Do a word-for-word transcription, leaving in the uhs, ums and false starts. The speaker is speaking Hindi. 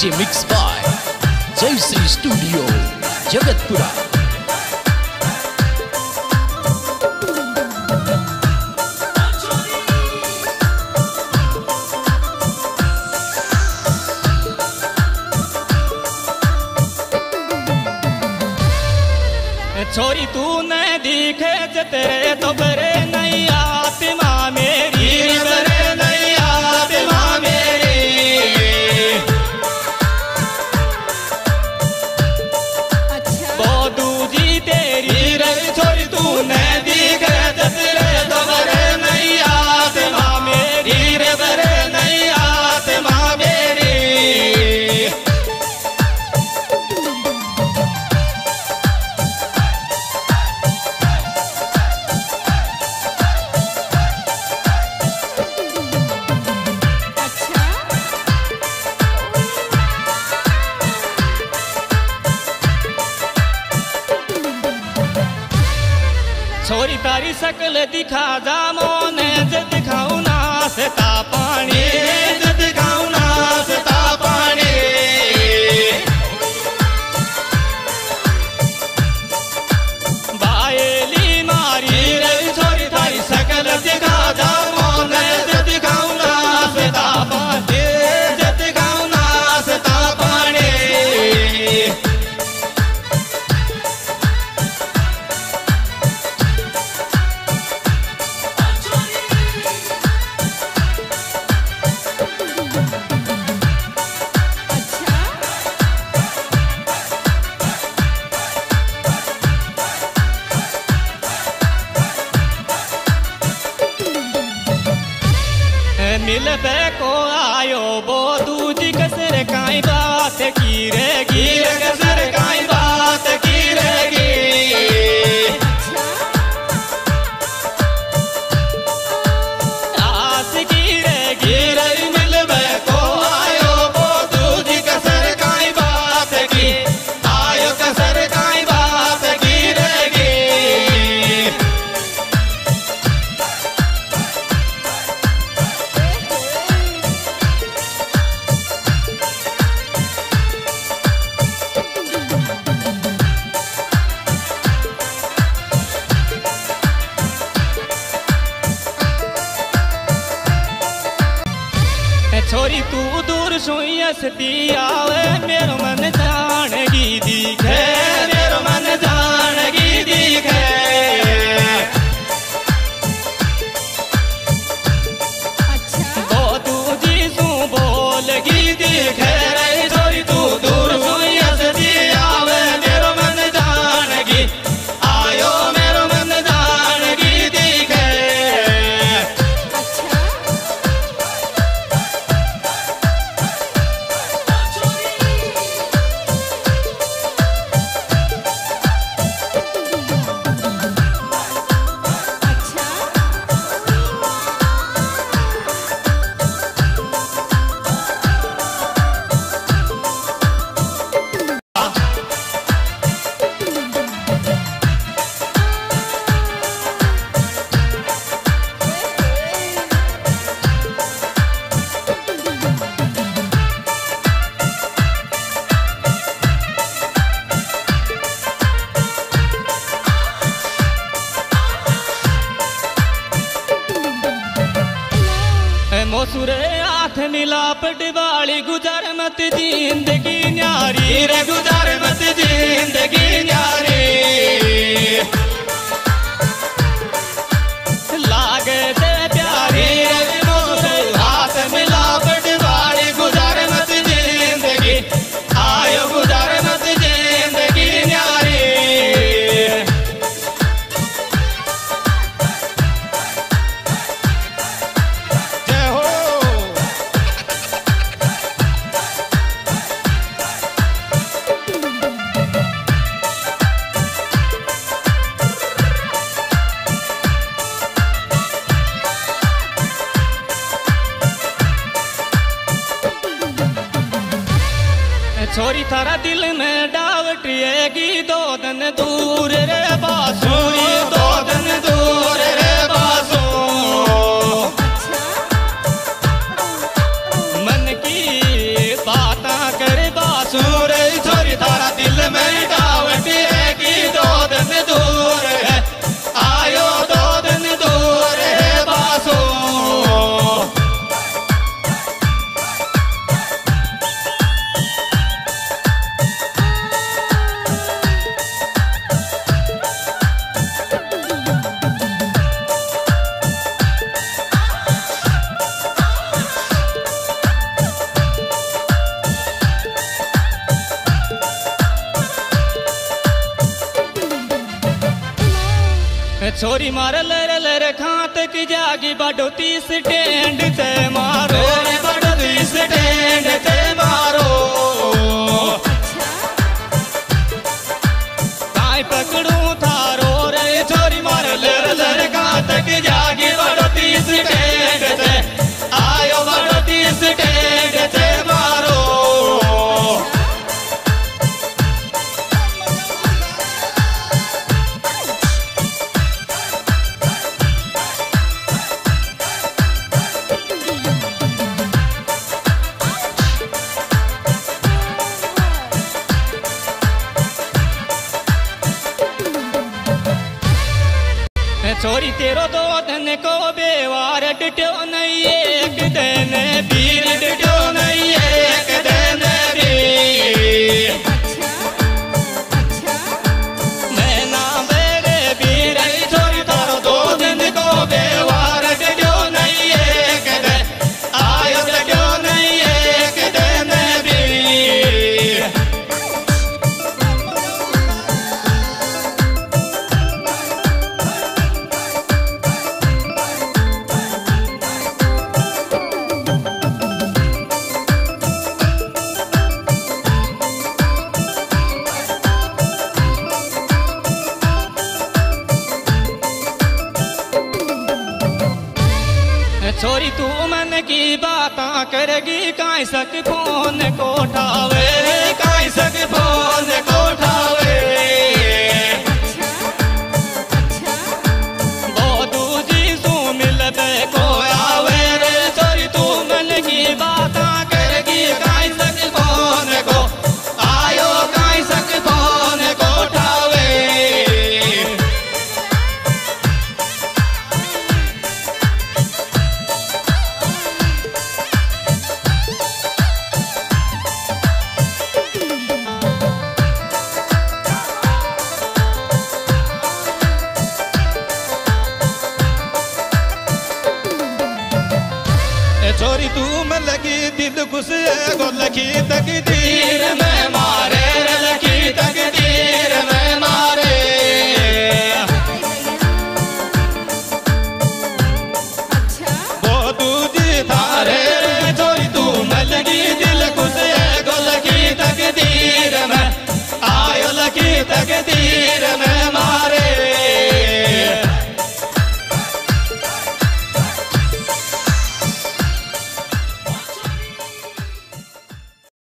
DJ mix by Jayshree studio Jagatpura. छोरी तू न दिखे तेरे तो बरे नहीं आत्मा मेरी बरे नहीं आत्मा मेरी। अच्छा वो दूजी तेरी रही छोरी तू न दिखे तेरे तो बरे नहीं आत्मा मेरी बरे नहीं आत्मा मेरी। छोरी तारी शकल दिखा जा मोने ज दिखाऊ ना सता पानी ज दिखाऊ ना सता पानी। बायली मारी रे छोरी तारी शकल दिखा जा मोने ज दिखाऊ ना सता पानी ज दिखाऊ ना सता पानी। मिलते को आयो बो दूजी कसर काई बात की रे गिर कसर काई बात की रे गी। आस की रे गिर मिलबे को आयो बो दूजी कसर काई बात की आयो कसर काई बात की रे गी। छोरी तू दूर सुई हसती आवे मेरो मन जानगी दिखे मेरो मन जानगी दिखे। अच्छा वो तू जी सू बोलगी दिखे छोरी तू दूर सुई हसती आवे मेरो मन जानगी आयो मेरो मन जानगी दिखे। मोसुरे हाथ मिलाप वाली गुजर मत जिंदगी न्यारी रे गुजर मत जिंदगी न्यारी। लागे से प्यारी रे मोसुरे हाथ मिलाप वाली गुजर मत जिंदगी आयो गुजर मत जिंदगी न्यारी। छोरी थारा दिल में डावटिएगी दो दिन दूर रे बाँसुरी दो दिन दूर रे बाँसू। मन की बात कर छोरी मार लर लर खात की जागी बडोती स्टैंड ते मारो बडोती स्टैंड ते मारो ताई पकड़ू थारो रे छोरी मार लर लर खात की जागी बडोती स्टैंड ते आयो बडोती स्टैंड ते मारो छोरी तेरो दो धन को बेवार डटो नहीं एक दिन पीर डटो नहीं एक दिन मैं ना मेरे पीर छोरी तारो दो धन को बेवार डटो नहीं एक दिन आयो डटो नहीं एक दिन पीर छोरी तू मन की बातां करगी काई सक फोन को उठावे काई सक फोन को उठावे वो दूजी सू मिलते को आवे रे छोरी तू मन की बातां करगी काई सक फोन को आयो काई सक फोन को उठावे छोरी तू में लगी दिल घुसे गोल की तकदीर में मारे लगी।